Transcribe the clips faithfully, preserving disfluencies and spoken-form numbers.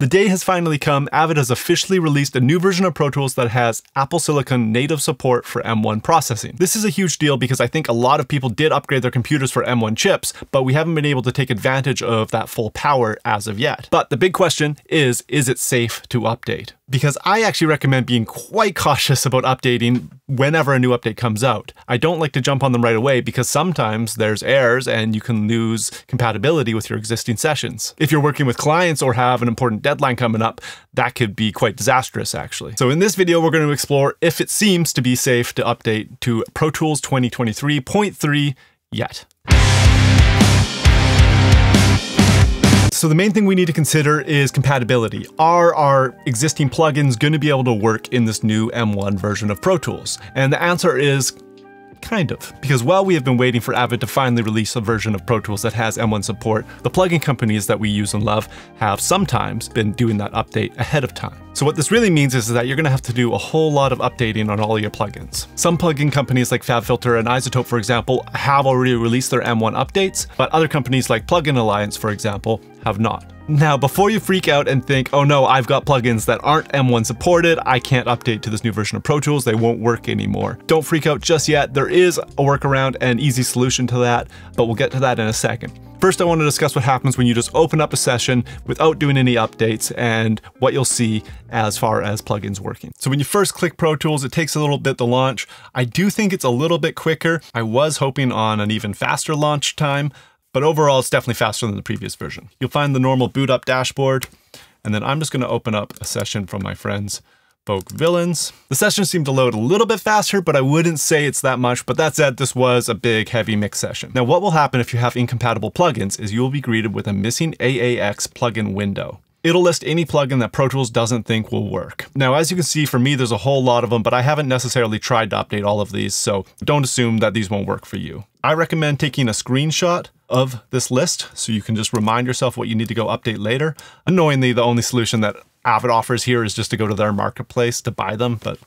The day has finally come. Avid has officially released a new version of Pro Tools that has Apple Silicon native support for M one processing. This is a huge deal because I think a lot of people did upgrade their computers for M one chips, but we haven't been able to take advantage of that full power as of yet. But the big question is, is it safe to update? Because I actually recommend being quite cautious about updating whenever a new update comes out. I don't like to jump on them right away because sometimes there's errors and you can lose compatibility with your existing sessions. If you're working with clients or have an important deadline coming up, that could be quite disastrous actually. So in this video, we're going to explore if it seems to be safe to update to Pro Tools twenty twenty-three point three yet. So the main thing we need to consider is compatibility. Are our existing plugins going to be able to work in this new M one version of Pro Tools? And the answer is kind of. Because while we have been waiting for Avid to finally release a version of Pro Tools that has M one support, the plugin companies that we use and love have sometimes been doing that update ahead of time. So what this really means is that you're going to have to do a whole lot of updating on all your plugins. Some plugin companies like FabFilter and iZotope, for example, have already released their M one updates, but other companies like Plugin Alliance, for example, have not. Now, before you freak out and think, oh no, I've got plugins that aren't M one supported, I can't update to this new version of Pro Tools, they won't work anymore. Don't freak out just yet. There is a workaround and easy solution to that, but we'll get to that in a second. First, I want to discuss what happens when you just open up a session without doing any updates and what you'll see as far as plugins working. So when you first click Pro Tools, it takes a little bit to launch. I do think it's a little bit quicker. I was hoping on an even faster launch time, but overall, it's definitely faster than the previous version. You'll find the normal boot up dashboard, and then I'm just going to open up a session from my friends, Folk Villains. The session seemed to load a little bit faster, but I wouldn't say it's that much. But that said, this was a big, heavy mix session. Now, what will happen if you have incompatible plugins is you'll be greeted with a missing A A X plugin window. It'll list any plugin that Pro Tools doesn't think will work. Now, as you can see, for me, there's a whole lot of them, but I haven't necessarily tried to update all of these, so don't assume that these won't work for you. I recommend taking a screenshot of this list so you can just remind yourself what you need to go update later. Annoyingly, the only solution that Avid offers here is just to go to their marketplace to buy them, but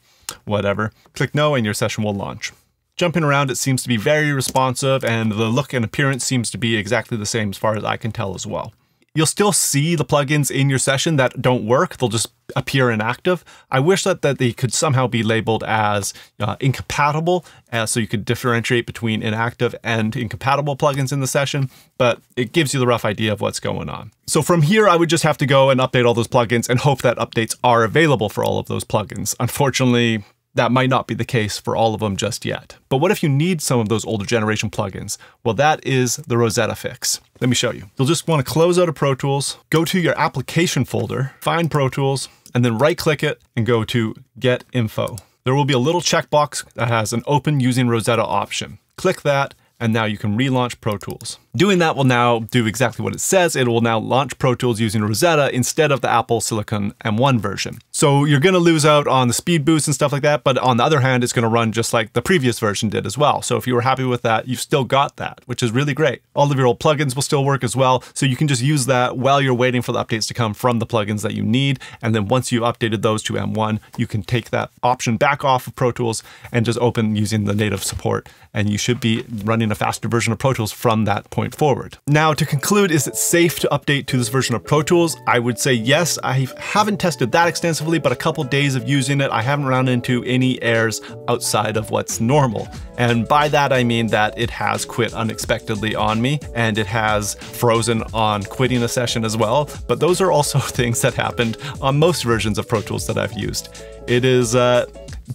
whatever. Click no and your session will launch. Jumping around, it seems to be very responsive and the look and appearance seems to be exactly the same as far as I can tell as well. You'll still see the plugins in your session that don't work. They'll just appear inactive. I wish that, that they could somehow be labeled as uh, incompatible, uh, so you could differentiate between inactive and incompatible plugins in the session, but it gives you the rough idea of what's going on. So from here, I would just have to go and update all those plugins and hope that updates are available for all of those plugins. Unfortunately, that might not be the case for all of them just yet. But what if you need some of those older generation plugins? Well, that is the Rosetta fix. Let me show you. You'll just want to close out of Pro Tools, go to your application folder, find Pro Tools, and then right click it and go to Get Info. There will be a little checkbox that has an Open Using Rosetta option. Click that, and now you can relaunch Pro Tools. Doing that will now do exactly what it says. It will now launch Pro Tools using Rosetta instead of the Apple Silicon M one version. So you're gonna lose out on the speed boost and stuff like that, but on the other hand, it's gonna run just like the previous version did as well. So if you were happy with that, you've still got that, which is really great. All of your old plugins will still work as well. So you can just use that while you're waiting for the updates to come from the plugins that you need. And then once you've updated those to M one, you can take that option back off of Pro Tools and just open using the native support. And you should be running a faster version of Pro Tools from that point forward. Now, to conclude, is it safe to update to this version of Pro Tools? I would say yes. I haven't tested that extensively, but a couple days of using it, I haven't run into any errors outside of what's normal. And by that, I mean that it has quit unexpectedly on me and it has frozen on quitting a session as well. But those are also things that happened on most versions of Pro Tools that I've used. It is uh,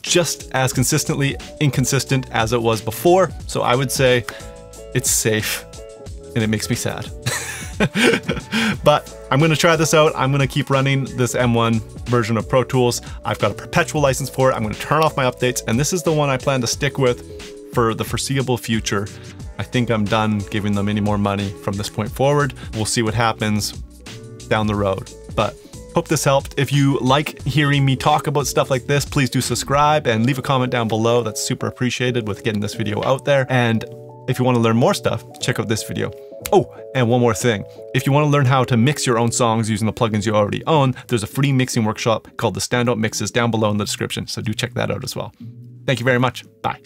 just as consistently inconsistent as it was before. So I would say it's safe and it makes me sad. But I'm going to try this out. I'm going to keep running this M one version of Pro Tools. I've got a perpetual license for it. I'm going to turn off my updates. And this is the one I plan to stick with for the foreseeable future. I think I'm done giving them any more money from this point forward. We'll see what happens down the road. But hope this helped. If you like hearing me talk about stuff like this, please do subscribe and leave a comment down below. That's super appreciated with getting this video out there. And if you want to learn more stuff, check out this video. Oh, and one more thing. If you want to learn how to mix your own songs using the plugins you already own, there's a free mixing workshop called the Standout Mixes down below in the description. So do check that out as well. Thank you very much. Bye.